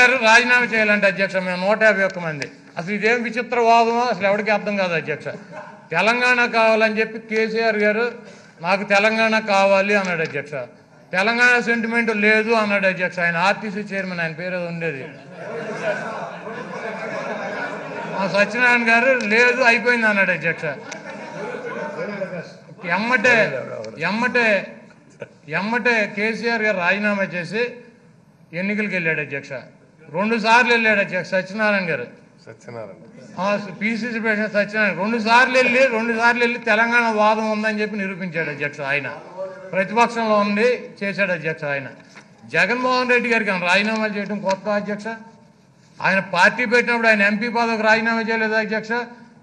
గారు రాజీనామా చేయాలంటే అధ్యక్ష మేము 151 మంది అసలు ఇదేం విచిత్ర వాదమో అసలు ఎవరికి అర్థం కాదు అధ్యక్ష. తెలంగాణ కావాలని చెప్పి కేసీఆర్ గారు నాకు తెలంగాణ కావాలి అన్నాడు అధ్యక్ష. తెలంగాణ సెంటిమెంట్ లేదు అన్నాడు అధ్యక్ష. ఆయన ఆర్టీసీ చైర్మన్, ఆయన పేరు ఉండేది సత్యనారాయణ గారు, లేదు అయిపోయింది అన్నాడు అధ్యక్ష. ఎమ్మటే ఎమ్మటే ఎమ్మటే కేసీఆర్ గారు రాజీనామా చేసి ఎన్నికలకు వెళ్ళాడు అధ్యక్ష. 2 సార్లు వెళ్ళాడు అధ్యక్ష సత్యనారాయణ గారు, పిసిసి ప్రెసిడెంట్ సత్యనారాయణ. 2 సార్లు వెళ్ళి తెలంగాణ వాదం ఉందని చెప్పి నిరూపించాడు అధ్యక్ష. ఆయన ప్రతిపక్షంలో ఉండి చేశాడు అధ్యక్ష. ఆయన జగన్మోహన్ రెడ్డి గారికి రాజీనామా చేయడం కొత్త అధ్యక్ష. ఆయన పార్టీ పెట్టినప్పుడు ఆయన ఎంపీ పదవికి రాజీనామా చేయలేదు అధ్యక్ష.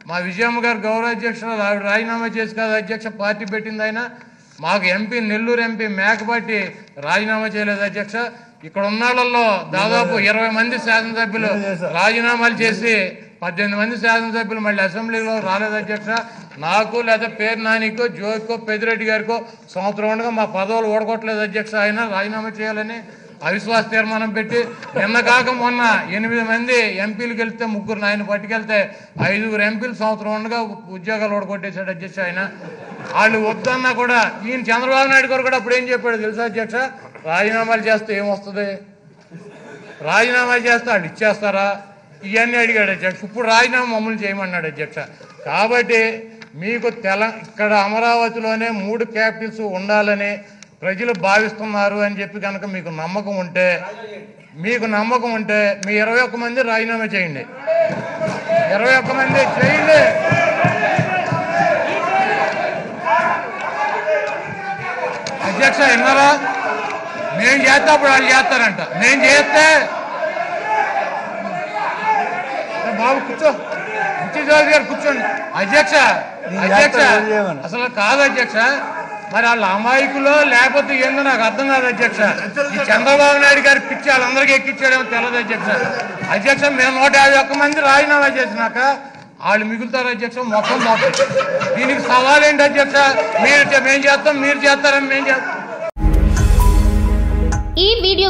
మా విజయమ్మ గారు గౌరవ అధ్యక్షురాలు, ఆవిడ రాజీనామా చేసి కాదు అధ్యక్ష పార్టీ పెట్టింది. ఆయన మాకు ఎంపీ, నెల్లూరు ఎంపీ మేకపాటి రాజీనామా చేయలేదు అధ్యక్ష. ఇక్కడ ఉన్నాళ్ళల్లో దాదాపు 20 మంది శాసనసభ్యులు రాజీనామాలు చేసి 18 మంది శాసనసభ్యులు మళ్ళీ అసెంబ్లీలో రాలేదు అధ్యక్ష. నాకు లేదా పేరు నానికో జోగికో పెద్దిరెడ్డి గారికో సంవత్సరం ఉండగా మా పదవులు ఓడగొట్టలేదు అధ్యక్ష. ఆయన రాజీనామా చేయాలని అవిశ్వాస తీర్మానం పెట్టి నిన్న కాక మొన్న 8 మంది ఎంపీలు గెలిస్తే 3 ఆయన పట్టుకెళ్తే 5 ఎంపీలు సంవత్సరం ఉండగా ఉద్యోగాలు ఓడగొట్టేశాడు అధ్యక్ష. ఆయన వాళ్ళు వద్దన్నా కూడా ఈయన చంద్రబాబు నాయుడు గారు కూడా అప్పుడు ఏం చెప్పాడు తెలుసా అధ్యక్ష, రాజీనామాలు చేస్తే ఏమొస్తుంది, రాజీనామాలు చేస్తే వాళ్ళు ఇచ్చేస్తారా, ఇవన్నీ అడిగాడు అధ్యక్ష. ఇప్పుడు రాజీనామా అమలు చేయమన్నాడు అధ్యక్ష. కాబట్టి మీకు ఇక్కడ అమరావతిలోనే 3 క్యాపిటల్స్ ఉండాలని ప్రజలు భావిస్తున్నారు అని చెప్పి కనుక మీకు నమ్మకం ఉంటే, మీ 21 మంది రాజీనామా చేయండి. 21 మంది చేయండి. అధ్యక్ష విన్నారా, నేను చేస్తే అప్పుడు వాళ్ళు చేస్తారంట. నేను చేస్తే బాబు కూర్చోజోగి గారు కూర్చోండి అధ్యక్ష. అసలు కాదు అధ్యక్ష, మరి వాళ్ళ అమాయకులో లేకపోతే ఏందో నాకు అర్థం కాదు అధ్యక్ష. ఈ చంద్రబాబు నాయుడు గారి పిచ్చి వాళ్ళందరికీ ఎక్కిచ్చాడేమో తెలియదు అధ్యక్ష. మేము 151 మంది రాజీనామా చేసినాక వాళ్ళు మిగులుతారు అధ్యక్ష. మొత్తం దీనికి సవాల్ ఏంటి అధ్యక్ష, మేము చేస్తాం మీరు చేస్తారని మేము చేస్తాం. ఈ వీడియో